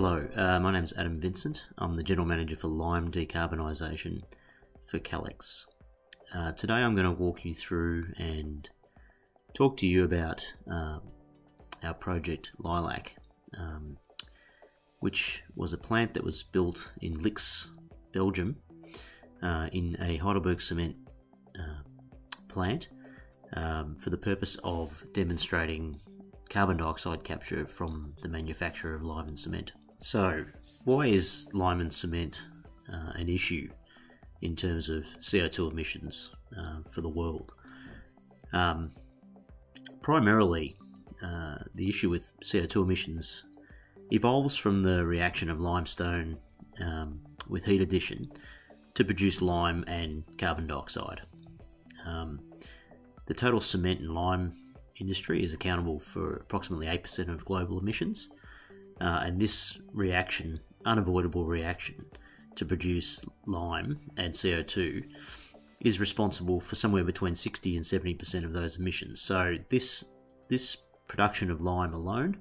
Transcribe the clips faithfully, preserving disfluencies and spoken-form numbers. Hello, uh, my name is Adam Vincent. I'm the General Manager for Lime Decarbonisation for Calix. Uh, today I'm going to walk you through and talk to you about uh, our project LEILAC, um, which was a plant that was built in Lixhe, Belgium, uh, in a Heidelberg cement uh, plant um, for the purpose of demonstrating carbon dioxide capture from the manufacture of lime and cement. So why is lime and cement uh, an issue in terms of C O two emissions uh, for the world? Um, primarily uh, the issue with C O two emissions evolves from the reaction of limestone um, with heat addition to produce lime and carbon dioxide. Um, the total cement and lime industry is accountable for approximately eight percent of global emissions, uh, and this reaction, unavoidable reaction to produce lime and C O two, is responsible for somewhere between sixty and seventy percent of those emissions. So this, this production of lime alone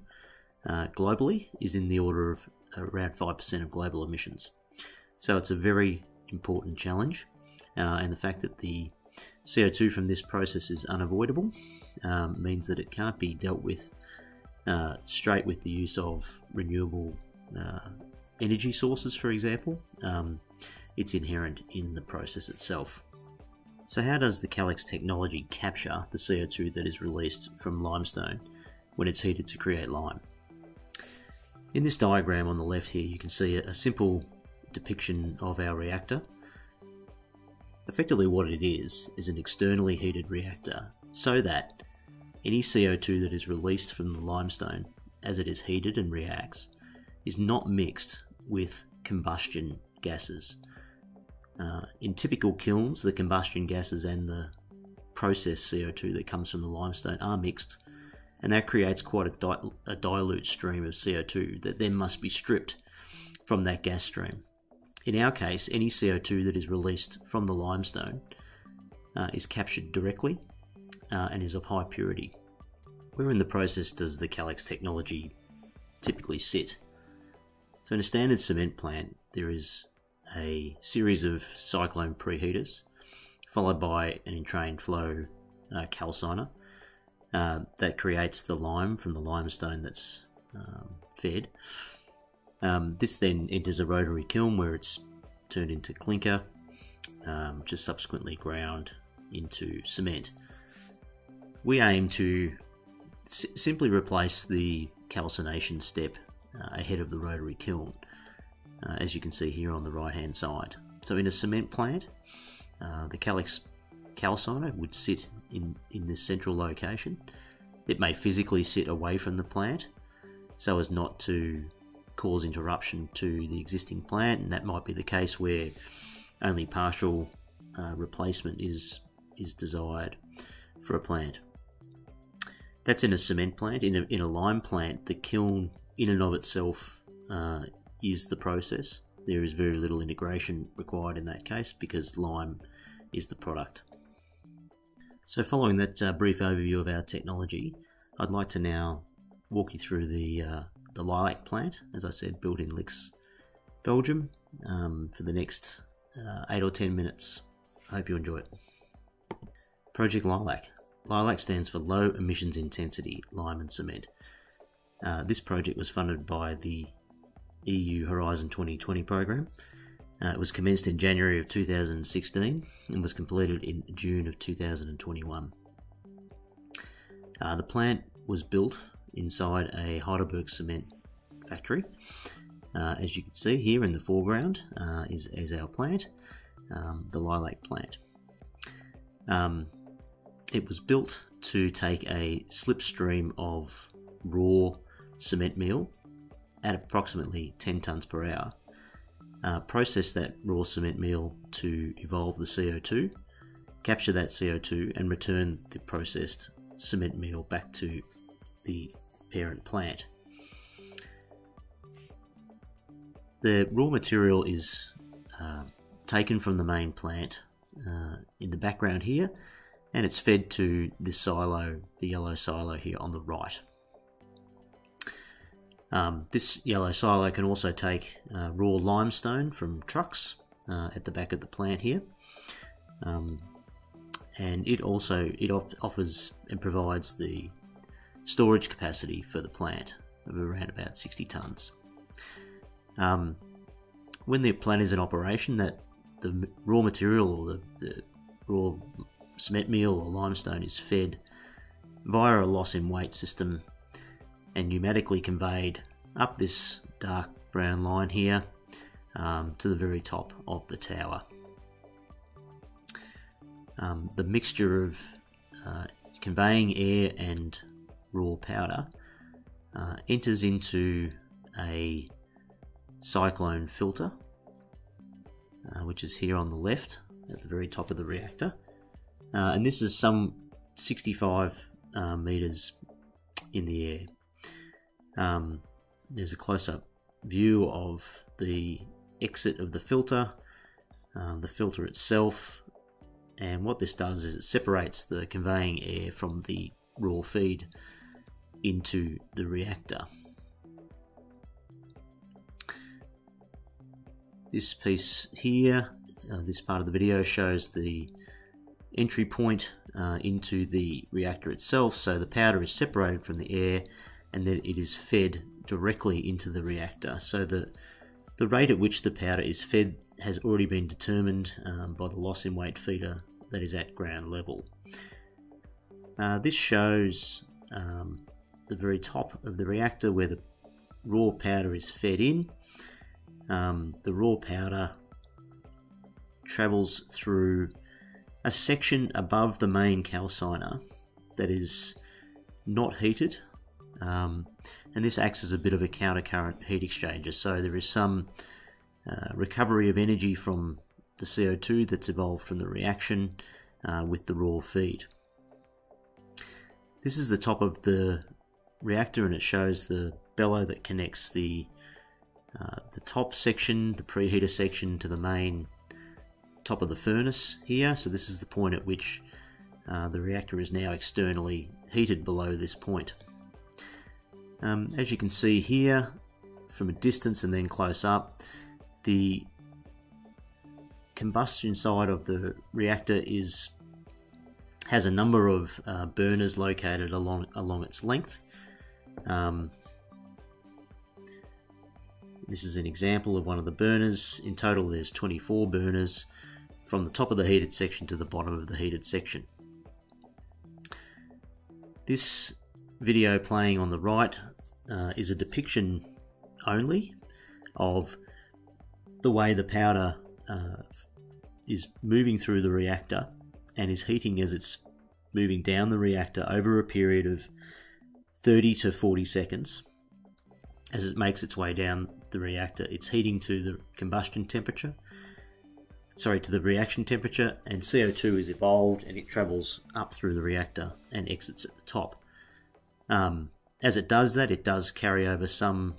uh, globally is in the order of around five percent of global emissions. So it's a very important challenge, uh, and the fact that the C O two from this process is unavoidable um, means that it can't be dealt with uh, straight with the use of renewable uh, energy sources, for example. Um, it's inherent in the process itself. So how does the Calix technology capture the C O two that is released from limestone when it's heated to create lime? In this diagram on the left here, you can see a simple depiction of our reactor. Effectively what it is, is an externally heated reactor so that any C O two that is released from the limestone as it is heated and reacts is not mixed with combustion gases. Uh, in typical kilns, the combustion gases and the processed C O two that comes from the limestone are mixed, and that creates quite a, di a dilute stream of C O two that then must be stripped from that gas stream. In our case, any C O two that is released from the limestone uh, is captured directly uh, and is of high purity. Where in the process does the Calix technology typically sit? So in a standard cement plant, there is a series of cyclone preheaters, followed by an entrained flow uh, calciner uh, that creates the lime from the limestone that's um, fed. Um, this then enters a rotary kiln where it's turned into clinker, um, which is subsequently ground into cement. We aim to simply replace the calcination step uh, ahead of the rotary kiln, uh, as you can see here on the right hand side. So in a cement plant, uh, the Calix calciner would sit in, in this central location. It may physically sit away from the plant so as not to cause interruption to the existing plant, and that might be the case where only partial uh, replacement is is desired for a plant. That's in a cement plant. In a, in a lime plant, the kiln in and of itself uh, is the process. There is very little integration required in that case because lime is the product. So following that uh, brief overview of our technology, I'd like to now walk you through the uh, the LEILAC plant, as I said, built in Lixhe, Belgium, um, for the next uh, eight or ten minutes. I hope you enjoy it. Project LEILAC. LEILAC stands for Low Emissions Intensity Lime and Cement. Uh, this project was funded by the E U Horizon twenty twenty program. Uh, it was commenced in January of two thousand sixteen and was completed in June of two thousand twenty-one. Uh, the plant was built inside a Heidelberg cement factory. Uh, as you can see here in the foreground uh, is, is our plant, um, the LEILAC plant. Um, it was built to take a slipstream of raw cement meal at approximately ten tonnes per hour, uh, process that raw cement meal to evolve the C O two, capture that C O two and return the processed cement meal back to the parent plant. The raw material is uh, taken from the main plant uh, in the background here, and it's fed to this silo, the yellow silo here on the right. Um, this yellow silo can also take uh, raw limestone from trucks uh, at the back of the plant here. Um, and it also it off offers and provides the storage capacity for the plant of around about sixty tonnes. Um, when the plant is in operation, that the raw material or the, the raw cement meal or limestone is fed via a loss in weight system and pneumatically conveyed up this dark brown line here um, to the very top of the tower. Um, the mixture of uh, conveying air and raw powder uh, enters into a cyclone filter, uh, which is here on the left at the very top of the reactor, uh, and this is some sixty-five uh, meters in the air. Um, there's a close-up view of the exit of the filter, um, the filter itself, and what this does is it separates the conveying air from the raw feed into the reactor. This piece here, uh, this part of the video shows the entry point uh, into the reactor itself, so the powder is separated from the air and then it is fed directly into the reactor. So the, the rate at which the powder is fed has already been determined um, by the loss in weight feeder that is at ground level. Uh, this shows um, the very top of the reactor where the raw powder is fed in. Um, the raw powder travels through a section above the main calciner that is not heated, um, and this acts as a bit of a countercurrent heat exchanger, so there is some uh, recovery of energy from the C O two that's evolved from the reaction uh, with the raw feed. This is the top of the reactor and it shows the bellow that connects the Uh, the top section, the preheater section, to the main top of the furnace here. So this is the point at which uh, the reactor is now externally heated below this point. Um, as you can see here from a distance and then close up, the combustion side of the reactor is has a number of uh, burners located along along its length. Um, This is an example of one of the burners. In total, there's twenty-four burners from the top of the heated section to the bottom of the heated section. This video playing on the right uh, is a depiction only of the way the powder uh, is moving through the reactor and is heating as it's moving down the reactor over a period of thirty to forty seconds. As it makes its way down the reactor, it's heating to the combustion temperature, sorry, to the reaction temperature, and C O two is evolved and it travels up through the reactor and exits at the top. Um, as it does that, it does carry over some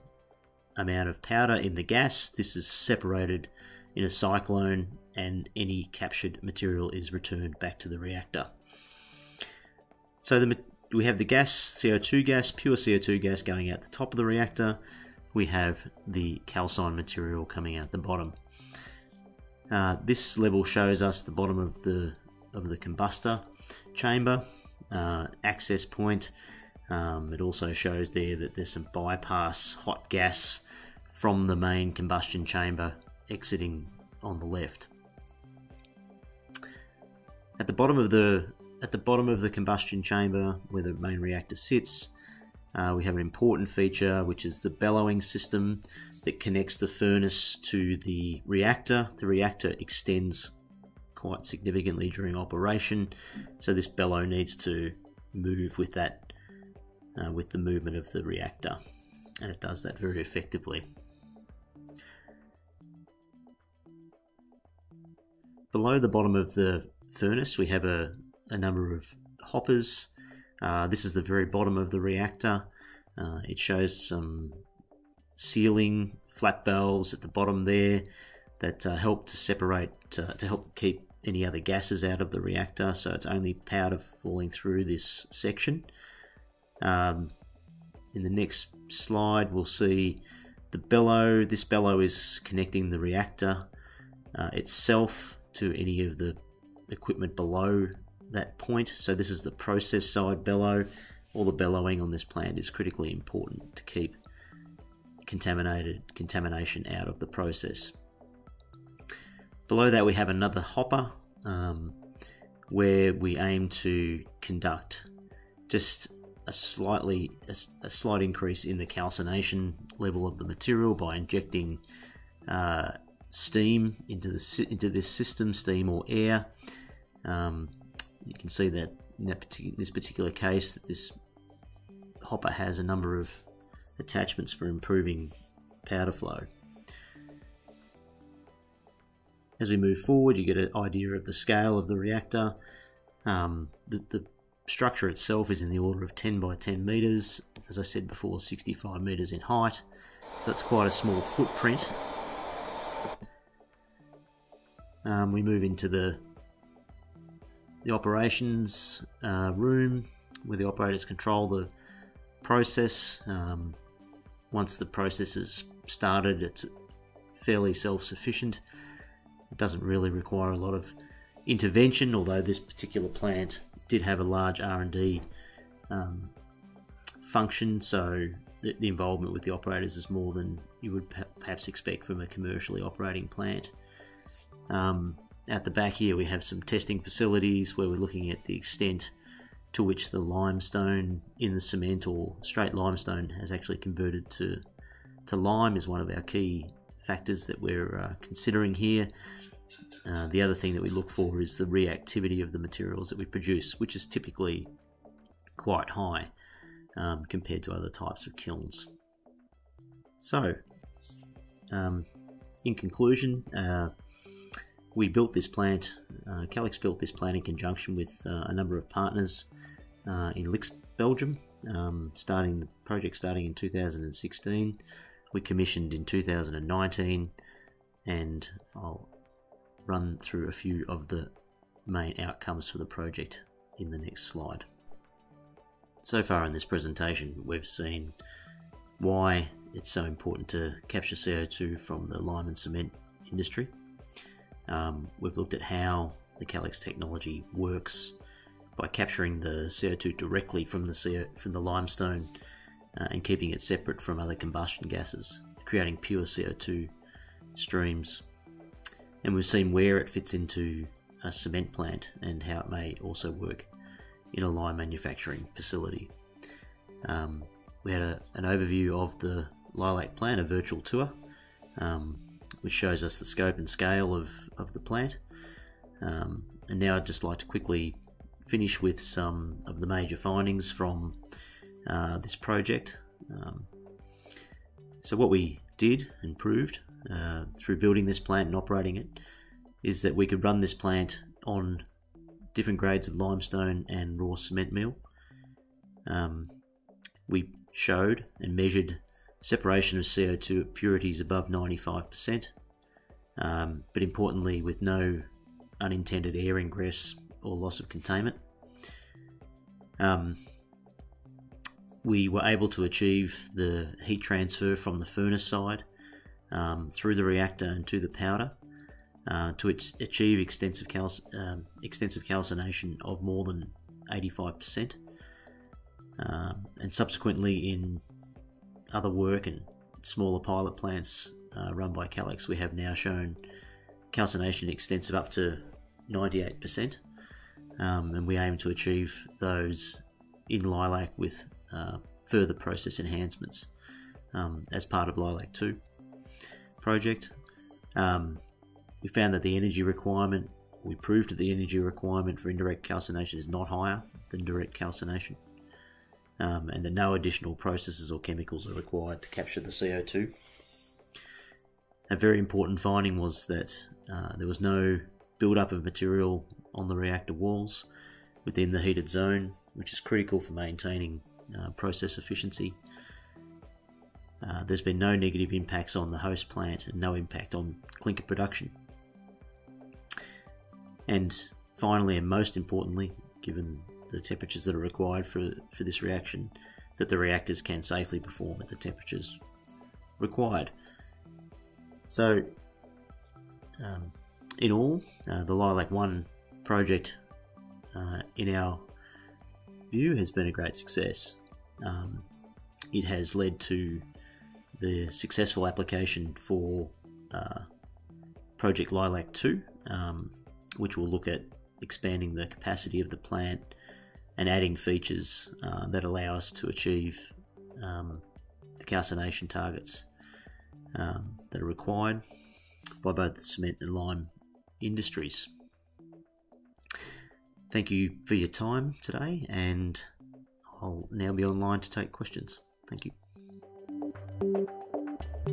amount of powder in the gas. This is separated in a cyclone and any captured material is returned back to the reactor. So the We have the gas, C O two gas, pure C O two gas going out the top of the reactor. We have the calcined material coming out the bottom. Uh, this level shows us the bottom of the of the combustor chamber, uh, access point. Um, it also shows there that there's some bypass hot gas from the main combustion chamber exiting on the left. At the bottom of the At the bottom of the combustion chamber, where the main reactor sits, uh, we have an important feature, which is the bellowing system that connects the furnace to the reactor. The reactor extends quite significantly during operation, so this bellow needs to move with that, uh, with the movement of the reactor, and it does that very effectively. Below the bottom of the furnace, we have a a number of hoppers. Uh, this is the very bottom of the reactor. Uh, it shows some sealing flap valves at the bottom there that uh, help to separate, uh, to help keep any other gases out of the reactor, so it's only powder falling through this section. Um, in the next slide, we'll see the bellow. This bellow is connecting the reactor uh, itself to any of the equipment below that point. So this is the process side bellow. All the bellowing on this plant is critically important to keep contaminated contamination out of the process. Below that we have another hopper um, where we aim to conduct just a slightly a, a slight increase in the calcination level of the material by injecting uh, steam into the into this system, steam or air. Um, you can see that in that particular this particular case that this hopper has a number of attachments for improving powder flow. As we move forward, you get an idea of the scale of the reactor. Um, the, the structure itself is in the order of ten by ten meters. As I said before, sixty-five meters in height. So it's quite a small footprint. Um, we move into the, the operations uh, room where the operators control the process. Um, once the process is started, it's fairly self-sufficient. It doesn't really require a lot of intervention, although this particular plant did have a large R and D um, function, so the, the involvement with the operators is more than you would perhaps expect from a commercially operating plant. Um, at the back here we have some testing facilities where we're looking at the extent to which the limestone in the cement or straight limestone has actually converted to, to lime is one of our key factors that we're uh, considering here. Uh, the other thing that we look for is the reactivity of the materials that we produce, which is typically quite high um, compared to other types of kilns. So, um, in conclusion, uh, we built this plant, uh, Calix built this plant in conjunction with uh, a number of partners uh, in Lixhe, Belgium, um, starting the project starting in two thousand sixteen. We commissioned in two thousand nineteen, and I'll run through a few of the main outcomes for the project in the next slide. So far in this presentation, we've seen why it's so important to capture C O two from the lime and cement industry. Um, we've looked at how the Calix technology works by capturing the C O two directly from the, C O, from the limestone Uh, and keeping it separate from other combustion gases, creating pure C O two streams. And we've seen where it fits into a cement plant and how it may also work in a lime manufacturing facility. Um, we had a, an overview of the LEILAC plant, a virtual tour, um, which shows us the scope and scale of, of the plant. Um, and now I'd just like to quickly finish with some of the major findings from Uh, this project. Um, so what we did and proved uh, through building this plant and operating it is that we could run this plant on different grades of limestone and raw cement meal. Um, we showed and measured separation of C O two at purities above ninety-five percent, um, but importantly with no unintended air ingress or loss of containment. Um, We were able to achieve the heat transfer from the furnace side um, through the reactor and to the powder uh, to achieve extensive, cal um, extensive calcination of more than eighty-five percent. Um, and subsequently in other work and smaller pilot plants uh, run by Calix, we have now shown calcination extensive up to ninety-eight percent. Um, and we aim to achieve those in LEILAC with Uh, further process enhancements um, as part of LEILAC two project. Um, we found that the energy requirement, we proved that the energy requirement for indirect calcination is not higher than direct calcination, um, and that no additional processes or chemicals are required to capture the C O two. A very important finding was that uh, there was no build-up of material on the reactor walls within the heated zone, which is critical for maintaining Uh, process efficiency. Uh, there's been no negative impacts on the host plant and no impact on clinker production. And finally, and most importantly, given the temperatures that are required for, for this reaction, that the reactors can safely perform at the temperatures required. So um, in all, uh, the LEILAC one project uh, in our view has been a great success. Um, it has led to the successful application for uh, Project LEILAC two, um, which will look at expanding the capacity of the plant and adding features uh, that allow us to achieve um, the calcination targets um, that are required by both the cement and lime industries. Thank you for your time today, and I'll now be online to take questions. Thank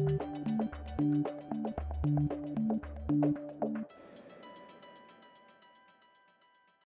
you.